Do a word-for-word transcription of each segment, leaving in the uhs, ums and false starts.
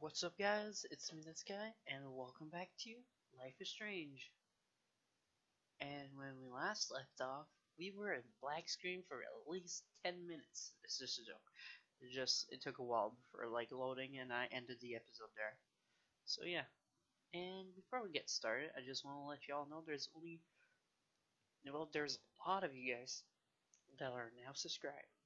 What's up guys, it's me this guy, and welcome back to Life is Strange. And when we last left off, we were in black screen for at least ten minutes. It's just a joke. It just, it took a while for like loading and I ended the episode there. So yeah, and before we get started, I just want to let y'all know there's only, well there's a lot of you guys that are now subscribed.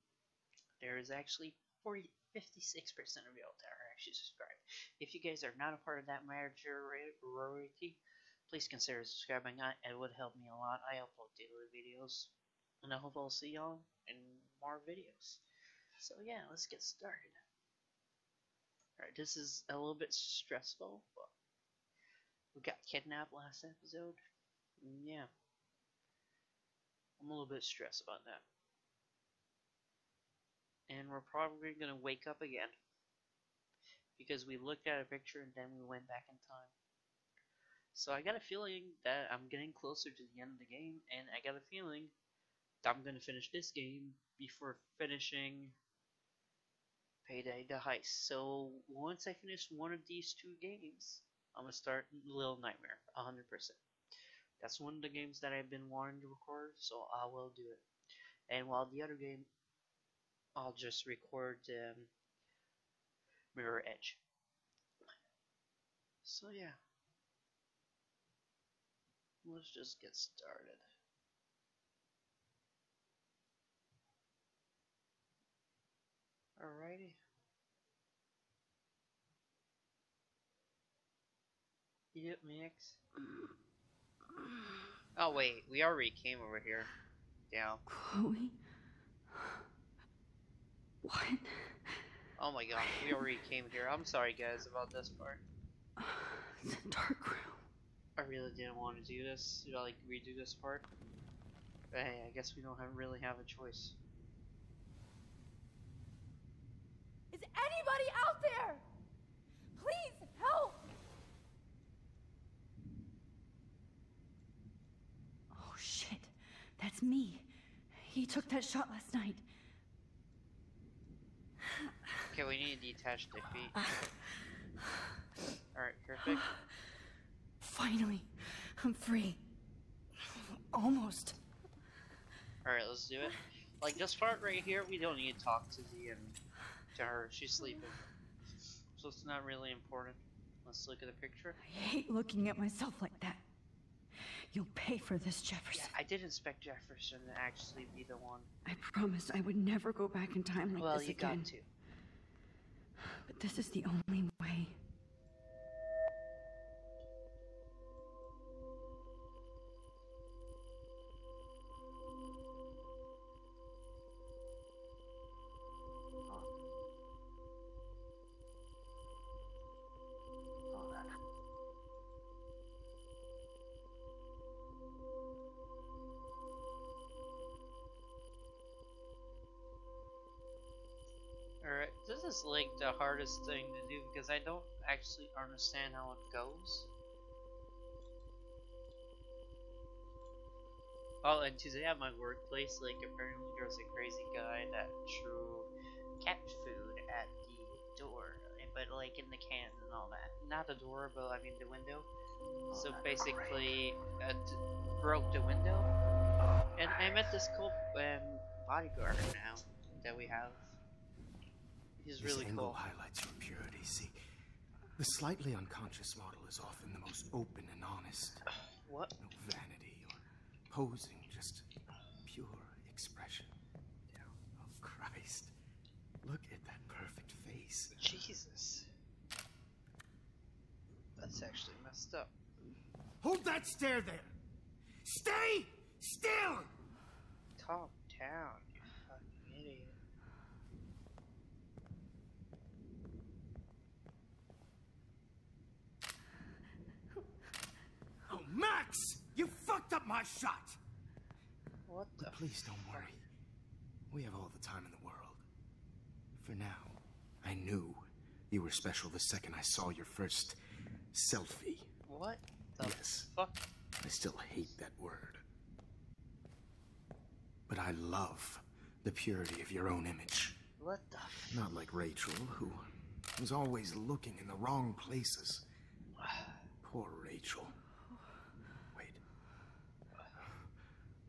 There is actually forty-eight. fifty-six percent of you out there are actually subscribed. If you guys are not a part of that majority, please consider subscribing. It would help me a lot. I upload daily videos, and I hope I'll see y'all in more videos. So yeah, let's get started. Alright, this is a little bit stressful, but we got kidnapped last episode. Yeah, I'm a little bit stressed about that. And we're probably going to wake up again, because we looked at a picture and then we went back in time. So I got a feeling that I'm getting closer to the end of the game, and I got a feeling that I'm going to finish this game before finishing Payday the Heist. So once I finish one of these two games, I'm going to start Little Nightmare, one hundred percent. That's one of the games that I've been wanting to record, so I will do it. And while the other game, I'll just record um, Mirror Edge. So yeah, let's just get started. Alrighty. Yep, Max. Oh wait, we already came over here. Yeah. Chloe. What? Oh my god, we already came here. I'm sorry guys about this part. Uh, it's a dark room. I really didn't want to do this. Should I like redo this part? But hey, I guess we don't have, really have a choice. Is anybody out there? Please help! Oh shit, that's me. He took that shot last night. Okay, we need to detach the feet. Alright, perfect. Finally, I'm free. Almost. Alright, let's do it. Like this part right here, we don't need to talk to the um, to her. She's sleeping, so it's not really important. Let's look at the picture. I hate looking at myself like that. You'll pay for this, Jefferson. Yeah, I did expect Jefferson to actually be the one. I promised I would never go back in time like well, this again. Well, you got to. But this is the only way. This is like the hardest thing to do because I don't actually understand how it goes. Oh, and today at my workplace, like apparently there's a crazy guy that threw cat food at the door, but like in the can and all that. Not the door, but I mean the window. So basically, it broke the window. And I met this cool um, bodyguard now that we have. He's really cool. Angle highlights your purity. See, the slightly unconscious model is often the most open and honest. What? No vanity or posing, just pure expression. Yeah. Oh Christ! Look at that perfect face. Jesus, that's actually messed up. Hold that stare there. Stay still. Calm down. Max! You fucked up my shot! What the But please don't worry. We have all the time in the world. For now, I knew you were special the second I saw your first selfie. What the yes, fuck? I still hate that word. But I love the purity of your own image. What the fuck? Not like Rachel, who was always looking in the wrong places. Poor Rachel. Wait.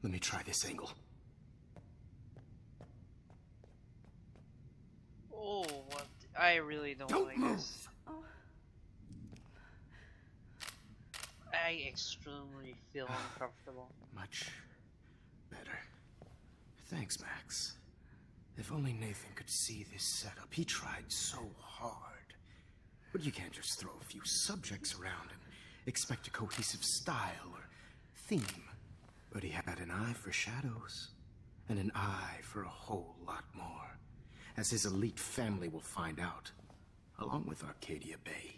Let me try this angle. Oh, what? I really don't, don't like move. This. I extremely feel uncomfortable. Much better. Thanks, Max. If only Nathan could see this setup. He tried so hard. But you can't just throw a few subjects around and expect a cohesive style or theme. But he had an eye for shadows, and an eye for a whole lot more, as his elite family will find out, along with Arcadia Bay.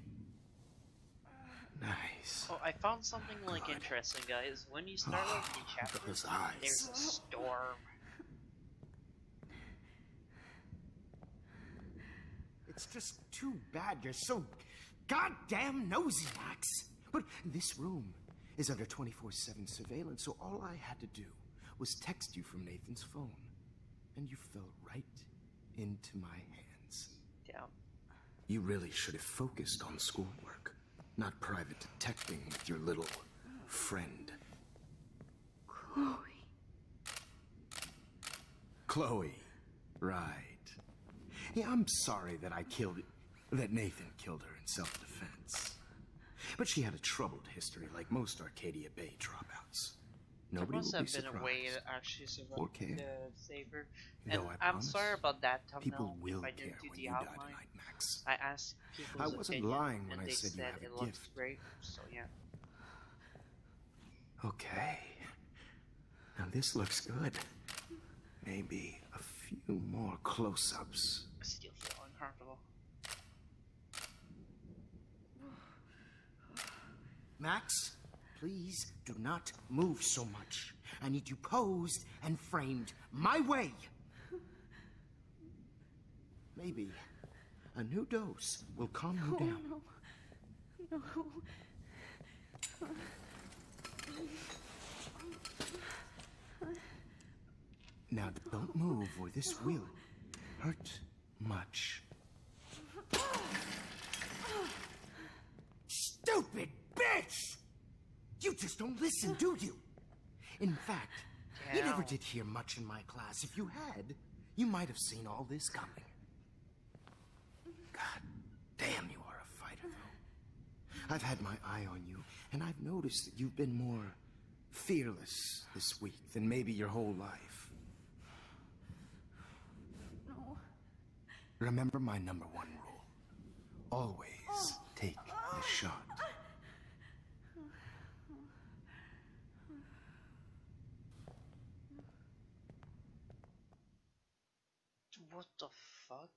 Nice. Oh, I found something like God. Interesting, guys. When you start oh, with the chapter, those eyes. There's a storm. It's just too bad you're so goddamn nosy, Max. But this room is under twenty-four seven surveillance, so all I had to do was text you from Nathan's phone, and you fell right into my hands. Yeah. You really should have focused on schoolwork, not private detecting with your little friend. Chloe. Chloe, right. Yeah, I'm sorry that I killed... that Nathan killed her in self-defense. But she had a troubled history, like most Arcadia Bay dropouts. Nobody will be surprised. There must have been a way to actually save her. And I'm sorry about that, thumbnail, if I didn't do the outline. I asked people's I wasn't lying when I said you have a gift. Great, so yeah. Okay. Now this looks good. Maybe a few more close-ups. I still feel uncomfortable. Max, please do not move so much. I need you posed and framed my way. Maybe a new dose will calm you down. No, no. Now don't move or this will hurt much. Stupid bitch! You just don't listen, do you? In fact, Damn. you never did hear much in my class. If you had, you might have seen all this coming. God damn, you are a fighter, though. I've had my eye on you, and I've noticed that you've been more fearless this week than maybe your whole life. Remember my number one rule. Always take the shot. What the fuck?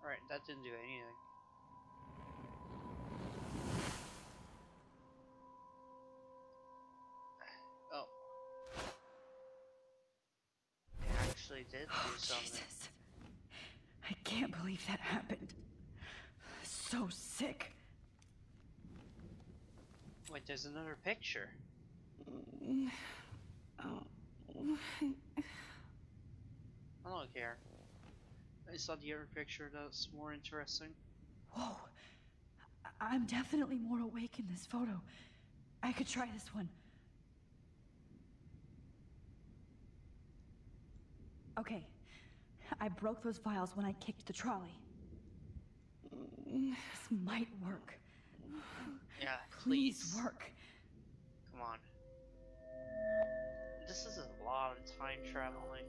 Alright, that didn't do anything. Did oh, Jesus. I can't believe that happened. So sick. Wait, there's another picture. Oh. I don't care. I saw the other picture that's more interesting. Whoa. I'm definitely more awake in this photo. I could try this one. Okay, I broke those vials when I kicked the trolley. This might work. Yeah, please. Please work. Come on. This is a lot of time traveling.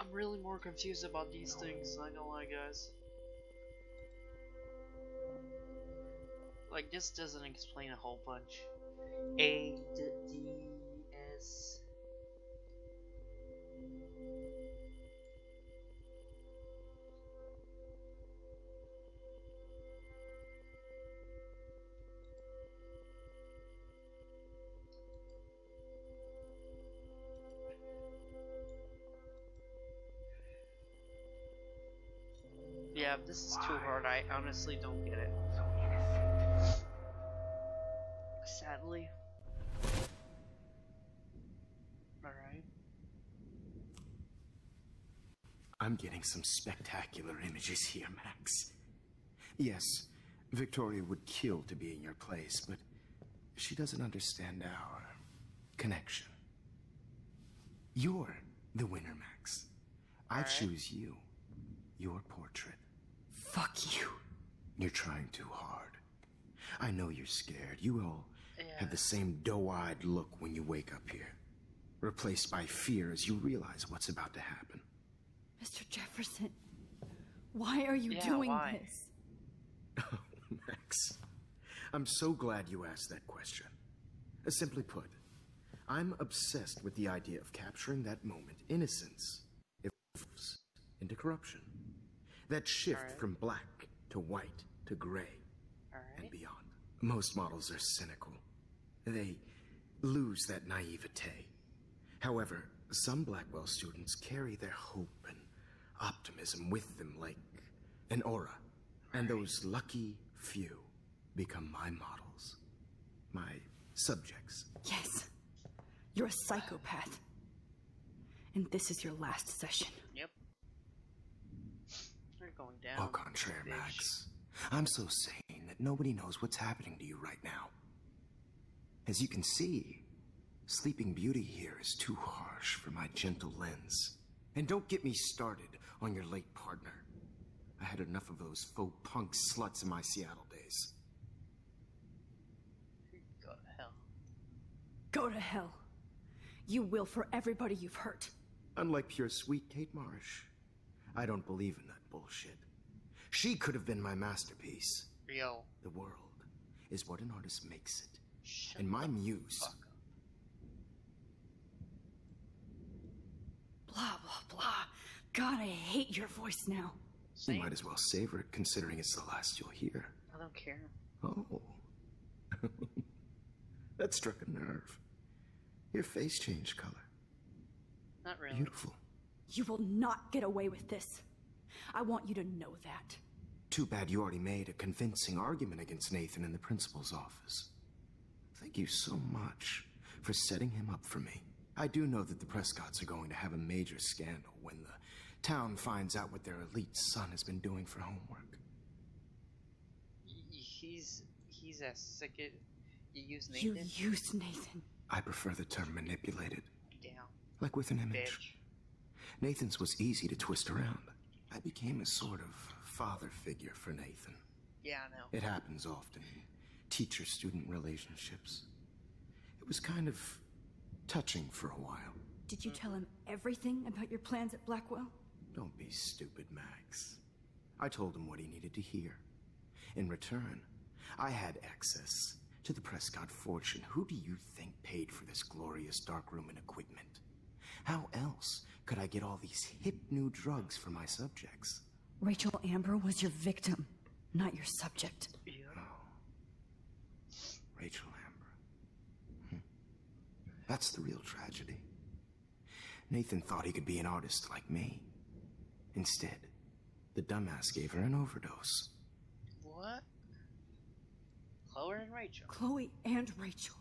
I'm really more confused about these things, I don't lie, guys. Like, this doesn't explain a whole bunch. A, D, D, S. Yeah, this is too hard. I honestly don't get it. I'm getting some spectacular images here, Max. Yes, Victoria would kill to be in your place, but she doesn't understand our connection. You're the winner, Max. I choose you. Your portrait. Fuck you. You're trying too hard. I know you're scared. You all yeah. have the same doe-eyed look when you wake up here, replaced by fear as you realize what's about to happen. Mister Jefferson, why are you yeah, doing why? this? Oh, Max, I'm so glad you asked that question. Uh, simply put, I'm obsessed with the idea of capturing that moment. Innocence evolves into corruption. That shift right. from black to white to gray right. and beyond. Most models are cynical. They lose that naivete. However, some Blackwell students carry their hope and optimism with them like an aura. And those lucky few become my models, my subjects. Yes, you're a psychopath. And this is your last session. Yep. They're going down. Au contraire, Max. I'm so sane that nobody knows what's happening to you right now. As you can see, Sleeping Beauty here is too harsh for my gentle lens. And don't get me started on your late partner. I had enough of those faux punk sluts in my Seattle days. Go to hell. Go to hell. You will for everybody you've hurt. Unlike pure sweet Kate Marsh, I don't believe in that bullshit. She could have been my masterpiece. Yo. The world is what an artist makes it. Shut and my muse... Fuck. Blah, blah, blah. God, I hate your voice now. Same. You might as well savor it, considering it's the last you'll hear. I don't care. Oh. That struck a nerve. Your face changed color. Not really. Beautiful. You will not get away with this. I want you to know that. Too bad you already made a convincing argument against Nathan in the principal's office. Thank you so much for setting him up for me. I do know that the Prescotts are going to have a major scandal when the town finds out what their elite son has been doing for homework. He's... he's as sick as... You use Nathan? You use Nathan. I prefer the term manipulated. Damn. Like with an image. Bitch. Nathan's was easy to twist around. I became a sort of father figure for Nathan. Yeah, I know. It happens often in teacher-student relationships. It was kind of... touching for a while. Did you tell him everything about your plans at Blackwell? Don't be stupid, Max. I told him what he needed to hear. In return, I had access to the Prescott fortune. Who do you think paid for this glorious dark room and equipment? How else could I get all these hip new drugs for my subjects? Rachel Amber was your victim, not your subject. Yeah. Oh. Rachel Amber. That's the real tragedy. Nathan thought he could be an artist like me. Instead, the dumbass gave her an overdose. What? Chloe and Rachel. Chloe and Rachel.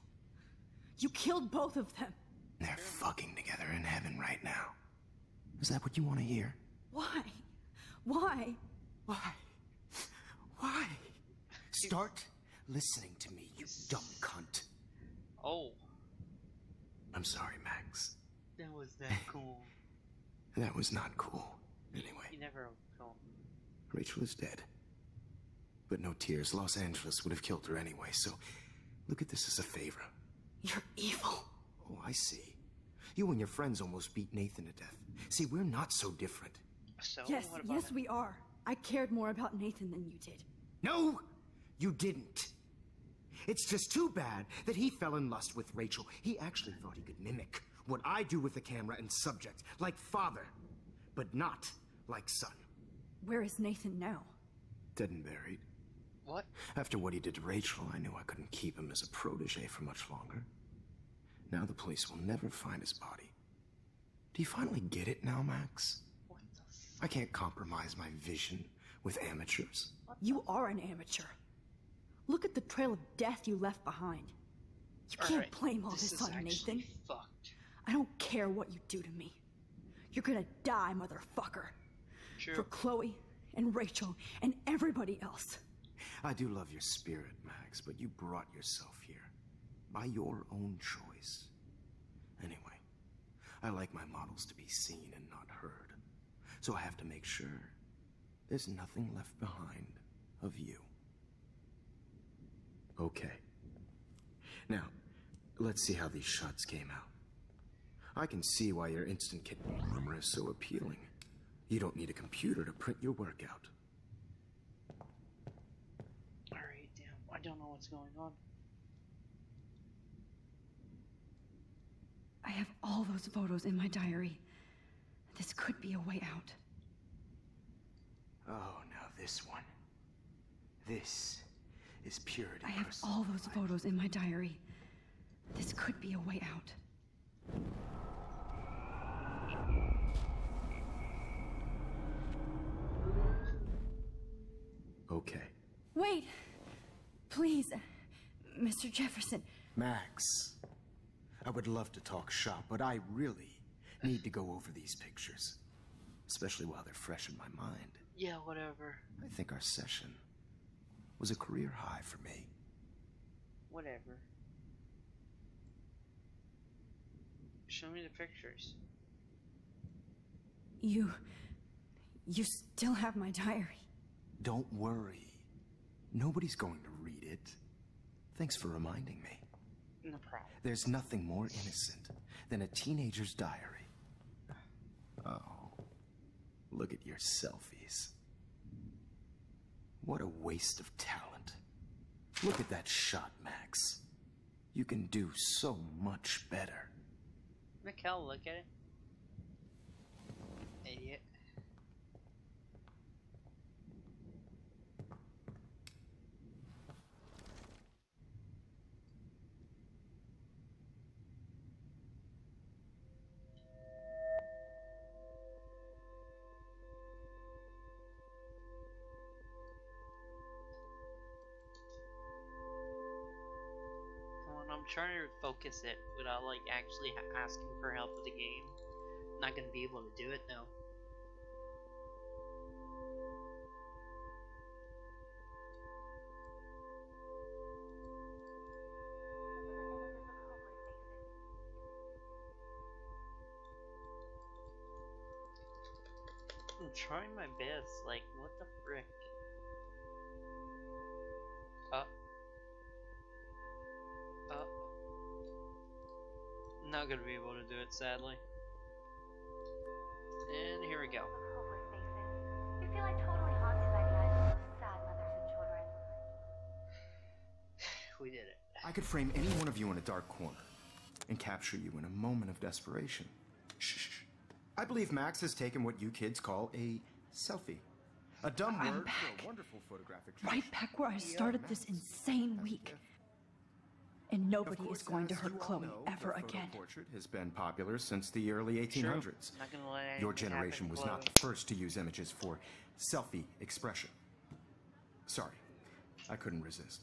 You killed both of them. They're fucking together in heaven right now. Is that what you want to hear? Why? Why? Why? Why? Start listening to me, you dumb cunt. Oh. I'm sorry, Max. That was that cool. That was not cool. Anyway. You never told me. Rachel is dead. But no tears. Los Angeles would have killed her anyway, so look at this as a favor. You're evil. Oh, I see. You and your friends almost beat Nathan to death. See, we're not so different. So, yes, what about yes, him? We are. I cared more about Nathan than you did. No, you didn't. It's just too bad that he fell in lust with Rachel. He actually thought he could mimic what I do with the camera and subject, like father, but not like son. Where is Nathan now? Dead and buried. What? After what he did to Rachel, I knew I couldn't keep him as a protege for much longer. Now the police will never find his body. Do you finally get it now, Max? What the fuck? I can't compromise my vision with amateurs. You are an amateur. Look at the trail of death you left behind. You all can't right. blame all this, this on Nathan. Fucked. I don't care what you do to me. You're gonna die, motherfucker. true. For Chloe and Rachel and everybody else. I do love your spirit, Max, but you brought yourself here by your own choice. Anyway, I like my models to be seen and not heard, so I have to make sure there's nothing left behind of you. Okay. Now, let's see how these shots came out. I can see why your instant kit armor is so appealing. You don't need a computer to print your work out. Alright, damn. I don't know what's going on. I have all those photos in my diary. This could be a way out. Oh, now this one. This is purity. I have all those photos in my diary. This could be a way out. Okay. Wait! Please, Mister Jefferson. Max, I would love to talk shop, but I really need to go over these pictures. Especially while they're fresh in my mind. Yeah, whatever. I think our session was a career high for me. Whatever. Show me the pictures. You... you still have my diary. Don't worry. Nobody's going to read it. Thanks for reminding me. No problem. There's nothing more innocent than a teenager's diary. Oh, look at your selfies. What a waste of talent. Look at that shot, Max. You can do so much better. Mikkel, look at it. Idiot. I'm trying to focus it without like actually asking for help with the game. I'm not gonna be able to do it though. I'm trying my best. Like, what the frick? Uh. Uh, not gonna be able to do it, sadly. And here we go. You feel like totally haunted by the eyes of those sad mothers and children. We did it. I could frame any one of you in a dark corner and capture you in a moment of desperation. Shh. I believe Max has taken what you kids call a selfie. A dumb I'm word back. For a wonderful photographic tradition. Right back where I started yeah, this insane week. Yeah. And nobody course, is going to hurt Chloe know, ever again. Portrait has been popular since the early eighteen hundreds. Sure. Your generation was not the first to use images for selfie expression. Sorry, I couldn't resist.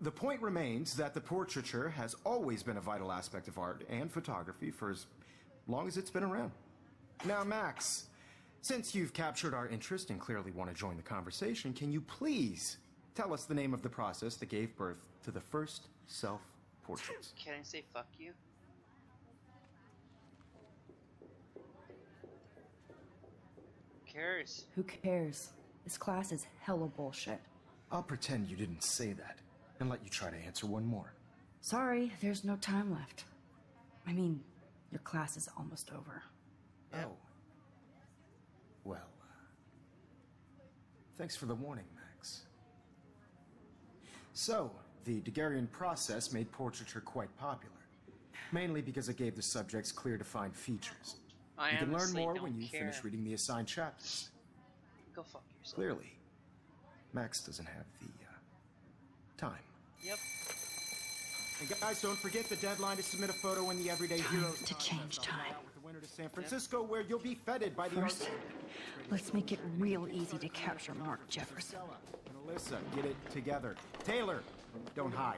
The point remains that the portraiture has always been a vital aspect of art and photography for as long as it's been around. Now, Max, since you've captured our interest and clearly want to join the conversation, can you please tell us the name of the process that gave birth to the first self-portraits? Can I say fuck you? Who cares? Who cares? This class is hella bullshit. I'll pretend you didn't say that and let you try to answer one more. Sorry, there's no time left. I mean, your class is almost over. Yep. Oh. Well, uh, thanks for the warning, Max. So, the Daguerrean process made portraiture quite popular, mainly because it gave the subjects clear defined features. I you can learn more when you care. finish reading the assigned chapters. Go fuck yourself. Clearly, Max doesn't have the uh, time. Yep. And guys, don't forget the deadline to submit a photo in the Everyday Heroes to change time. With the winner to San Francisco, where you'll be feted by the First, let's make it real easy to capture Mark Jefferson. Melissa, get it together. Taylor, don't hide.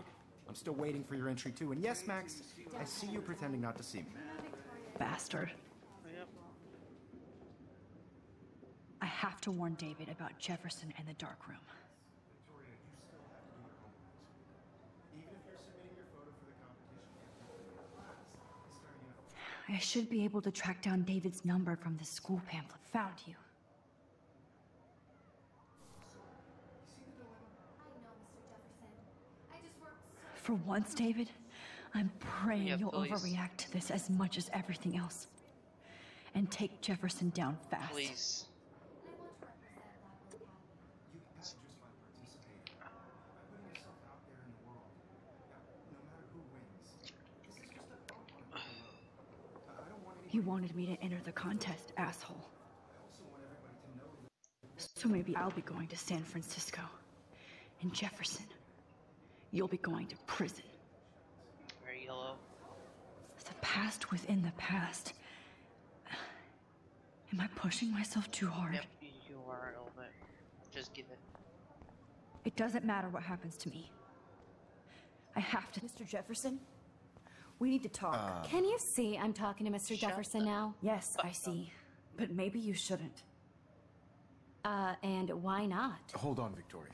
I'm still waiting for your entry too. And yes, Max, I see you pretending not to see me. Bastard. Yep. I have to warn David about Jefferson and the dark room. Victoria, you still have to do your homework. Even if you're submitting your photo for the competition, I should be able to track down David's number from the school pamphlet. Found you. For once, David, I'm praying yeah, you'll please. overreact to this as much as everything else. And take Jefferson down fast. Please. You wanted me to enter the contest, asshole. So maybe I'll be going to San Francisco. And Jefferson, you'll be going to prison. Very yellow. The past within the past. Am I pushing myself too hard? Yep, you are a little bit. Just give it. It doesn't matter what happens to me. I have to. Mister Jefferson, we need to talk. Um, Can you see I'm talking to Mister Jefferson now? Yes, I see. But maybe you shouldn't. Uh, and why not? Hold on, Victoria.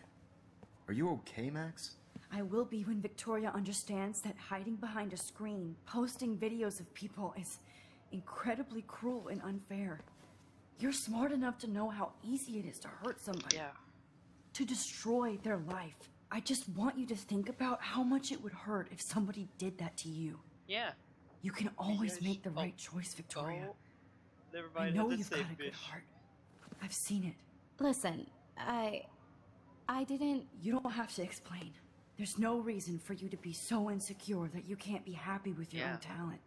Are you okay, Max? I will be when Victoria understands that hiding behind a screen, posting videos of people is incredibly cruel and unfair. You're smart enough to know how easy it is to hurt somebody. Yeah. To destroy their life. I just want you to think about how much it would hurt if somebody did that to you. Yeah. You can always just, make the oh, right choice, Victoria. Oh, I know you've got a good heart. I've seen it. Listen, I... I didn't... You don't have to explain. There's no reason for you to be so insecure that you can't be happy with your yeah. own talent.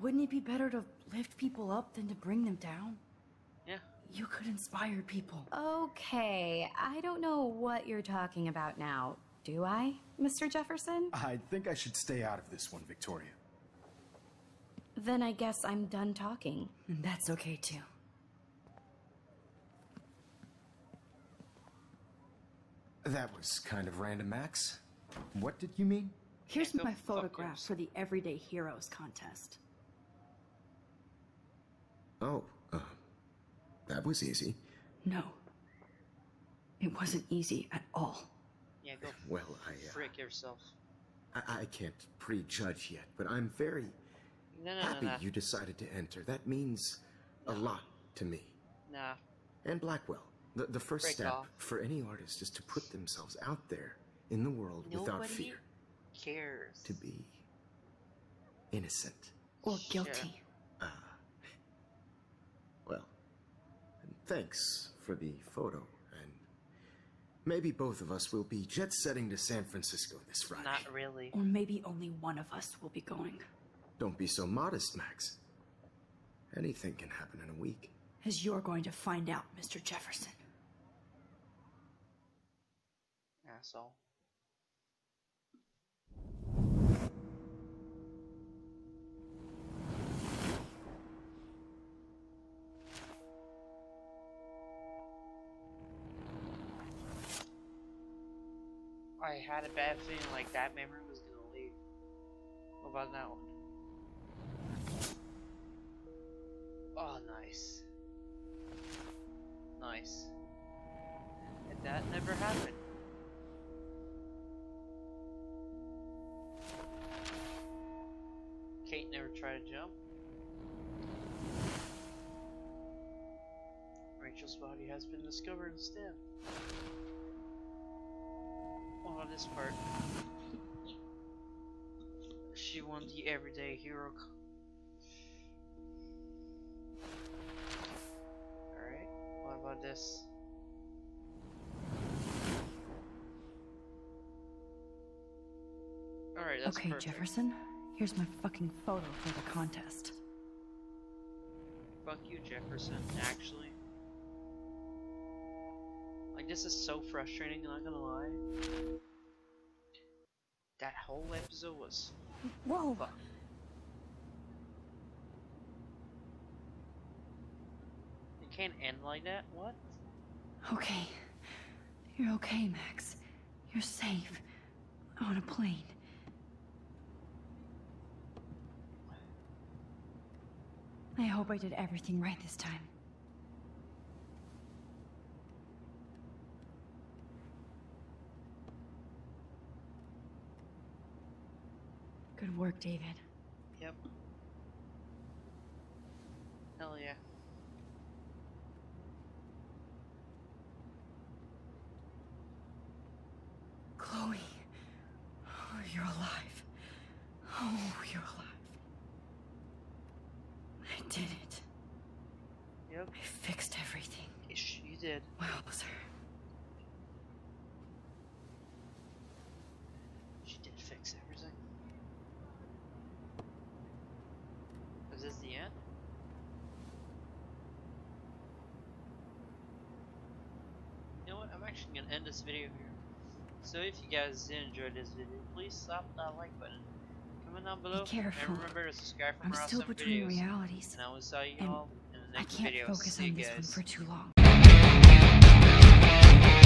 Wouldn't it be better to lift people up than to bring them down? Yeah. You could inspire people. Okay, I don't know what you're talking about now, do I, Mister Jefferson? I think I should stay out of this one, Victoria. Then I guess I'm done talking. And that's okay, too. That was kind of random, Max. What did you mean? Here's my photograph for the Everyday Heroes contest. Oh, uh, that was easy. No, it wasn't easy at all. Yeah, go well, I, uh, frick yourself. I, I can't prejudge yet, but I'm very no, no, happy no, no. you decided to enter. That means no. a lot to me. Nah. And Blackwell. The, the first Break step off. for any artist is to put themselves out there in the world Nobody without fear. cares. To be innocent. Or guilty. Ah. Sure. Uh, well, thanks for the photo, and maybe both of us will be jet-setting to San Francisco this Friday. Not really. Or maybe only one of us will be going. Don't be so modest, Max. Anything can happen in a week. As you're going to find out, Mister Jefferson. Asshole. I had a bad feeling like that memory was gonna leave. What about that one? Oh, nice. Nice. And that never happened. Kate never tried to jump. Rachel's body has been discovered instead. What about this part? She won the Everyday Hero. Alright, what about this? Alright, that's okay, perfect. Jefferson, here's my fucking photo for the contest. Fuck you, Jefferson, actually. Like, this is so frustrating, not gonna lie. That whole episode was... Whoa! Fuck. It can't end like that? What? Okay. You're okay, Max. You're safe. On a plane. I hope I did everything right this time. Good work, David. Yep. Hell yeah. Chloe, oh, you're alive. Oh, you're alive. I did it. Yep. I fixed everything. Yes, you did. Well, sir. She did fix everything. Was this the end? You know what? I'm actually gonna end this video here. So if you guys did enjoy this video, please slap that like button. Comment down below. Be careful. And remember to subscribe for more awesome videos. I'm still between realities. And I will see you all in the next video. I can't focus on this one for too long.